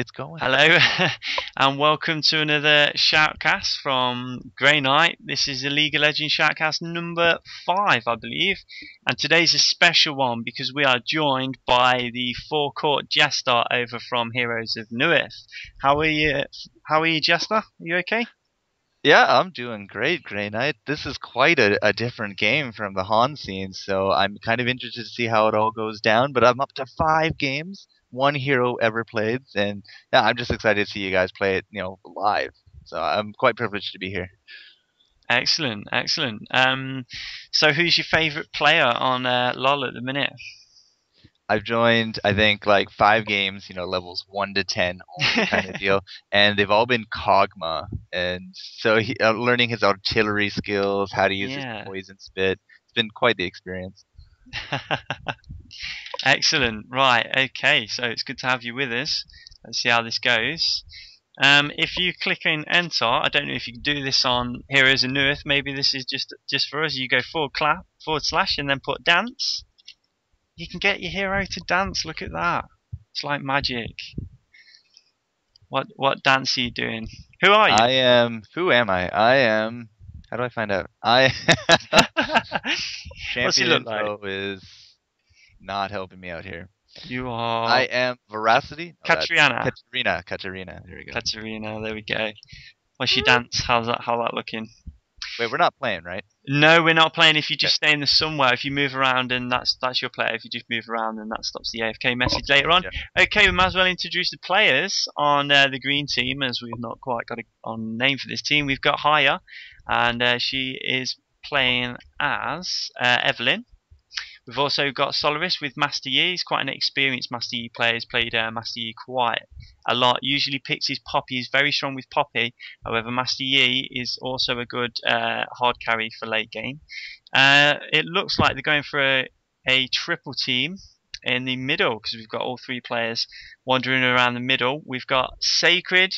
It's going. Hello and welcome to another Shoutcast from Grey Knight. This is the League of Legends Shoutcast number 5, I believe. And today's a special one because we are joined by the four-court Jester over from Heroes of Newerth. How are you, Jester? Are you okay? Yeah, I'm doing great, Grey Knight. This is quite a different game from the Han scene, so I'm kind of interested to see how it all goes down, but I'm up to 5 games. One hero ever played, and yeah, I'm just excited to see you guys play it, you know, live. So I'm quite privileged to be here. Excellent, excellent. So who's your favorite player on LoL at the minute? I've joined, I think, like 5 games, you know, levels 1 to 10, all kind of deal, and they've all been Kog'Maw, and so he, learning his artillery skills, how to use his poison spit. It's been quite the experience. Excellent. Right. Okay. So it's good to have you with us. Let's see how this goes. If you click in enter, I don't know if you can do this on Heroes of Newerth. Maybe this is just for us. You go forward slash, and then put dance. You can get your hero to dance. Look at that. It's like magic. What dance are you doing? Who are you? Who am I? How do I find out? What's he look like? Is not helping me out here. You are. I am Veracity. Katarina. Oh, Katarina. There we go. Katarina. There we go. What's your dance? How's that? How that looking? Wait, we're not playing, right? No, we're not playing. If you just stay in the somewhere, if you move around, and that's your player. If you just move around, then that stops the AFK message later on. Yeah. Okay, we might as well introduce the players on the green team, as we've not quite got a name for this team. We've got Hyatt, and she is playing as Evelyn. We've also got Solaris with Master Yi. He's quite an experienced Master Yi player. He's played Master Yi quite a lot. Usually picks his Poppy. He's very strong with Poppy. However, Master Yi is also a good hard carry for late game. It looks like they're going for a triple team in the middle because we've got all 3 players wandering around the middle. We've got Sacred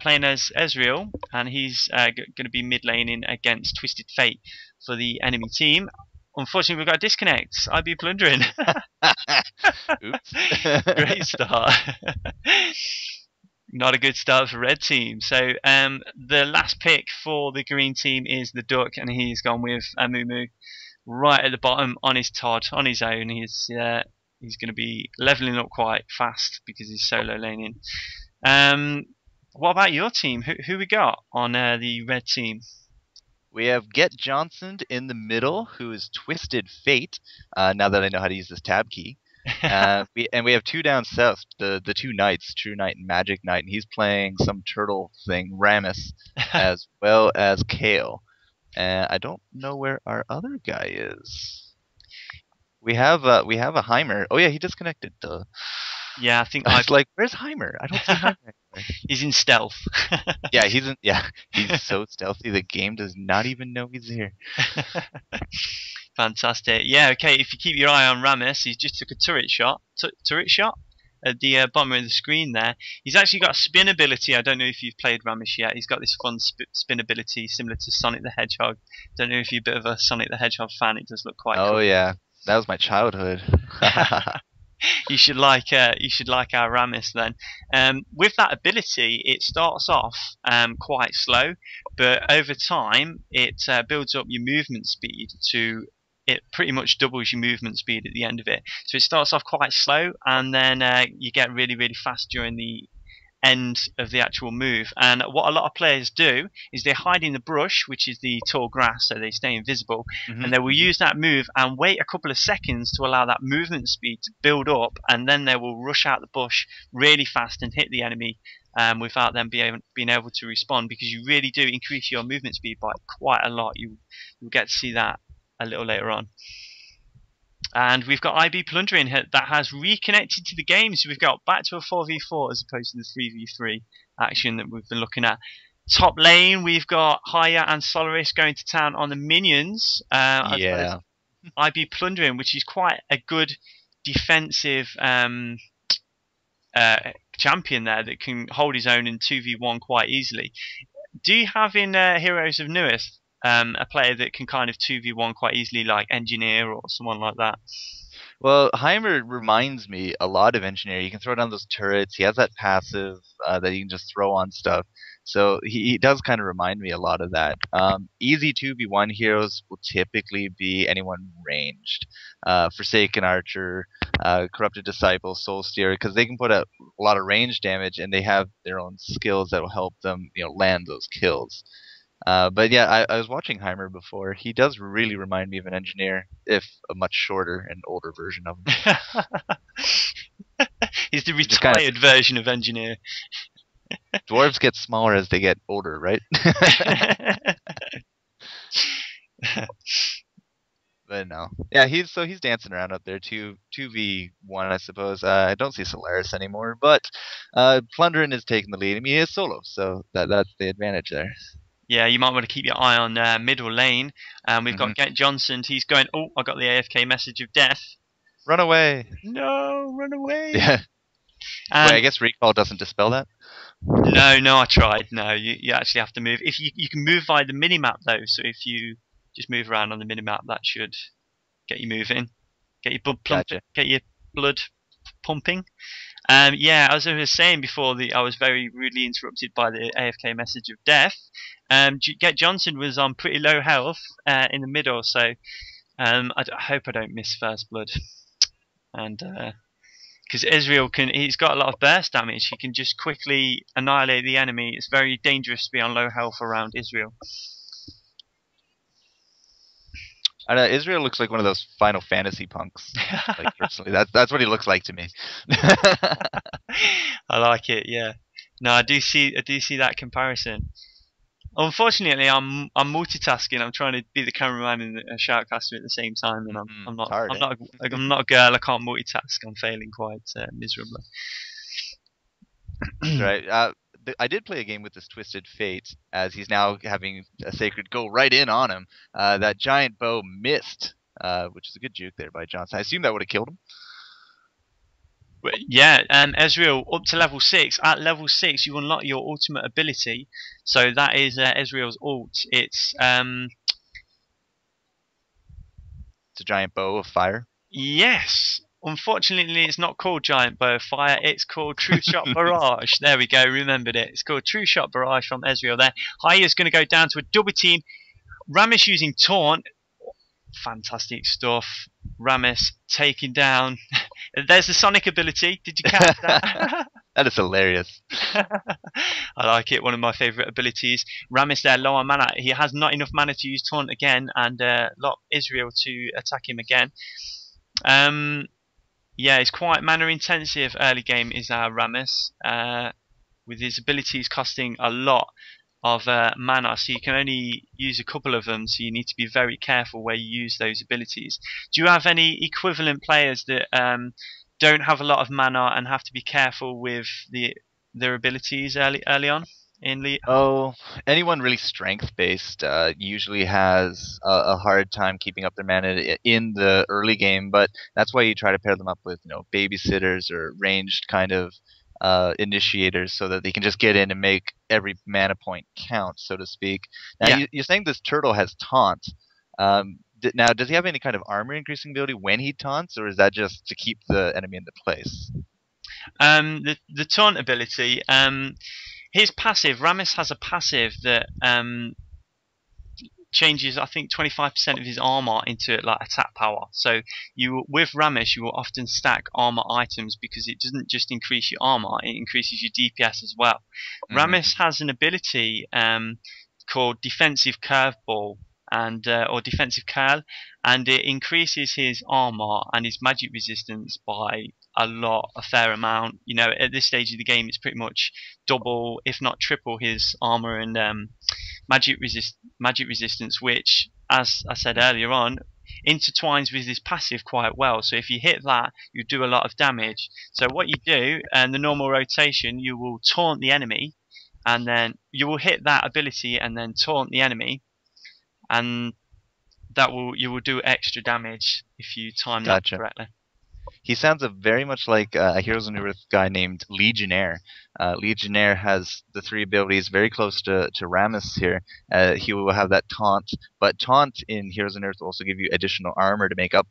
playing as Ezreal, and he's going to be mid laning against Twisted Fate for the enemy team. Unfortunately, we've got disconnects. IB Plundering. Oops. Great start. Not a good start for red team. So the last pick for the green team is the Duck, and he's gone with Amumu right at the bottom on his Todd, on his own. He's going to be leveling up quite fast because he's solo laning. What about your team? Who we got on the red team? We have Get Johnsoned in the middle, who is Twisted Fate, now that I know how to use this tab key. And we have 2 down south, the 2 knights, True Knight and Magic Knight, and he's playing some turtle thing, Rammus, as well as Kale. And I don't know where our other guy is. We have a Heimer. Oh yeah, he disconnected. Duh. Yeah, I think I was like, where's Heimer? I don't see Heimer anywhere. He's in stealth. Yeah, he's so stealthy the game does not even know he's here. Fantastic. Yeah, okay, if you keep your eye on Rammus, he just took a turret shot at the bottom of the screen there. He's actually got a spin ability. I don't know if you've played Rammus yet. He's got this fun spin ability similar to Sonic the Hedgehog. Don't know if you're a bit of a Sonic the Hedgehog fan. It does look quite cool. Oh yeah. That was my childhood. You should like our Rammus then. With that ability, it starts off quite slow, but over time it builds up your movement speed to. It pretty much doubles your movement speed at the end of it. So it starts off quite slow, and then you get really, really fast during the end of the actual move. And what a lot of players do is they hide in the brush, which is the tall grass, so they stay invisible, and they will use that move and wait a couple of seconds to allow that movement speed to build up, and then they will rush out the bush really fast and hit the enemy without them being able to respond, because you really do increase your movement speed by quite a lot. You'll get to see that a little later on. And we've got IB Plundering that has reconnected to the game. So we've got back to a 4v4 as opposed to the 3v3 action that we've been looking at. Top lane, we've got Haya and Solaris going to town on the minions. Yeah. IB Plundering, which is quite a good defensive champion there that can hold his own in 2v1 quite easily. Do you have in Heroes of Newerth a player that can kind of 2v1 quite easily, like Engineer or someone like that? Well, Heimer reminds me a lot of Engineer. You can throw down those turrets. He has that passive that you can just throw on stuff. So he does kind of remind me a lot of that. Easy 2v1 heroes will typically be anyone ranged. Forsaken Archer, Corrupted Disciple, Soul Steer, because they can put a lot of range damage and they have their own skills that will help them, you know, land those kills. But yeah, I was watching Heimer before. He does really remind me of an Engineer, if a much shorter and older version of him. He's the retired version of Engineer. Dwarves get smaller as they get older, right? But no, yeah, he's dancing around up there, 2v1, I suppose. I don't see Solaris anymore, but Plundering is taking the lead. I mean, he is solo, so that's the advantage there. Yeah, you might want to keep your eye on middle lane. We've got Get Johnsoned. He's going, oh, I got the AFK message of death. Run away. No, run away. Yeah. Wait, I guess recall doesn't dispel that. No, I tried. No, you actually have to move. If you can move via the minimap, though, so if you just move around on the minimap, that should get you moving. Get your blood pumping. Gotcha. Get your blood pumping. Yeah, as I was saying before, I was very rudely interrupted by the AFK message of death. Get Johnsoned was on pretty low health in the middle, so I hope I don't miss first blood. And because Ezreal he's got a lot of burst damage. He can just quickly annihilate the enemy. It's very dangerous to be on low health around Ezreal. I know, Ezreal looks like one of those Final Fantasy punks. Like, personally, that's what he looks like to me. I like it. Yeah. No, I do see that comparison. Unfortunately, I'm multitasking. I'm trying to be the cameraman and a shoutcaster at the same time, and I'm not a girl. I can't multitask. I'm failing quite miserably. Right. I did play a game with this Twisted Fate, as he's now having a Sacred go right in on him. That giant bow missed, which is a good juke there by Johnson. I assume that would have killed him. Yeah, Ezreal up to level 6. At level 6, you unlock your ultimate ability. So that is Ezreal's ult. It's a giant bow of fire. Yes. Unfortunately, it's not called Giant Bow of Fire. It's called True Shot Barrage. There we go. Remembered it. It's called True Shot Barrage from Ezreal there. Hyatt is going to go down to a double team. Rammus using Taunt. Fantastic stuff. Rammus taking down. There's the Sonic ability. Did you catch that? That is hilarious. I like it. One of my favourite abilities. Rammus there, low on mana. He has not enough mana to use Taunt again and lock Ezreal to attack him again. Yeah, it's quite mana intensive early game is our Rammus, with his abilities costing a lot of mana, so you can only use a couple of them, so you need to be very careful where you use those abilities. Do you have any equivalent players that don't have a lot of mana and have to be careful with their abilities early on? Anyone really strength-based usually has a hard time keeping up their mana in the early game, but that's why you try to pair them up with, you know, babysitters or ranged kind of initiators, so that they can just get in and make every mana point count, so to speak. Now, yeah. You're saying this turtle has taunt. Now, does he have any kind of armor-increasing ability when he taunts, or is that just to keep the enemy in the place? The taunt ability... His passive, Rammus has a passive that changes, I think, 25% of his armor into like attack power. So with Rammus, you will often stack armor items because it doesn't just increase your armor, it increases your DPS as well. Rammus has an ability called Defensive Curveball or Defensive Curl, and it increases his armor and his magic resistance by a fair amount. You know, at this stage of the game, it's pretty much double, if not triple, his armor and magic resistance, which, as I said earlier on, intertwines with his passive quite well. So if you hit that, you do a lot of damage. So what you do, and the normal rotation, you will taunt the enemy, and then you will hit that ability and then taunt the enemy, and you will do extra damage if you time that correctly. He sounds very much like a Heroes of Newerth guy named Legionnaire. Legionnaire has the three abilities very close to Rammus here. He will have that taunt, but taunt in Heroes of Newerth will also give you additional armor to make up